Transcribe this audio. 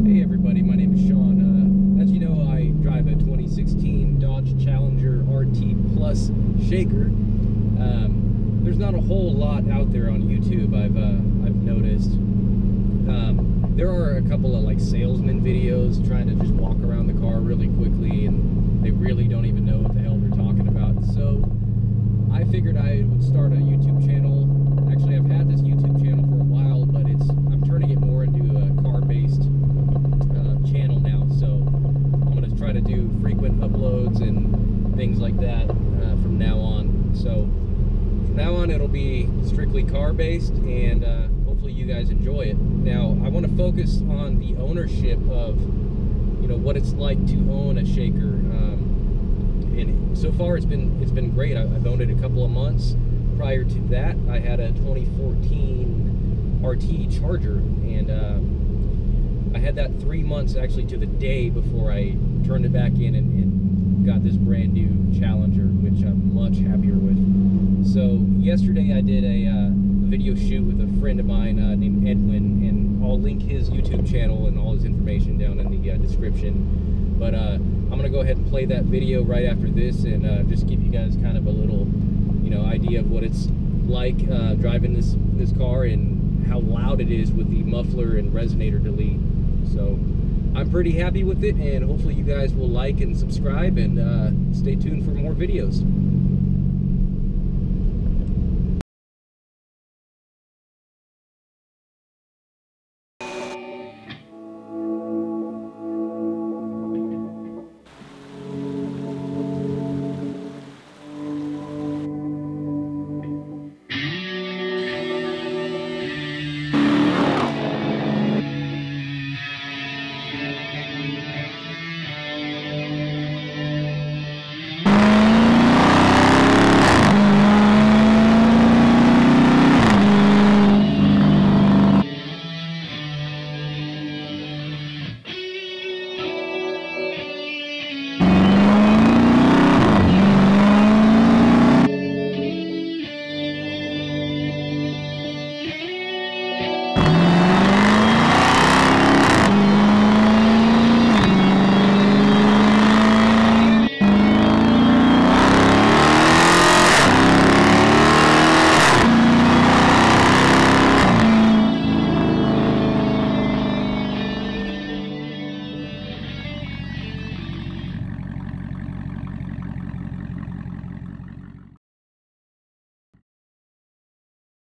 Hey everybody, my name is Sean. As you know, I drive a 2016 Dodge Challenger RT Plus Shaker. There's not a whole lot out there on YouTube, I've noticed. There are a couple of like salesman videos trying to just walk around the car really quickly, and they really don't even know what the hell they're talking about. So I figured I would start a YouTube channel. Actually, I've had this YouTube channel for a while, but I'm turning it more into a car-based channel now. So I'm going to try to do frequent uploads and things like that from now on. So from now on, it'll be strictly car-based, and hopefully you guys enjoy it. Now, I want to focus on the ownership of, you know, what it's like to own a shaker. And so far it's been great. I've owned it a couple of months. Prior to that, I had a 2014 RT Charger, and I had that 3 months actually to the day before I turned it back in and got this brand new Challenger, which I'm much happier with. So yesterday I did a video shoot with a friend of mine named Edwin, and I'll link his YouTube channel and all his information down in the description. But I'm gonna go ahead and play that video right after this, and just give you guys kind of a little, you know, idea of what it's like driving this car and how loud it is with the muffler and resonator delete. So I'm pretty happy with it, and hopefully you guys will like and subscribe, and stay tuned for more videos.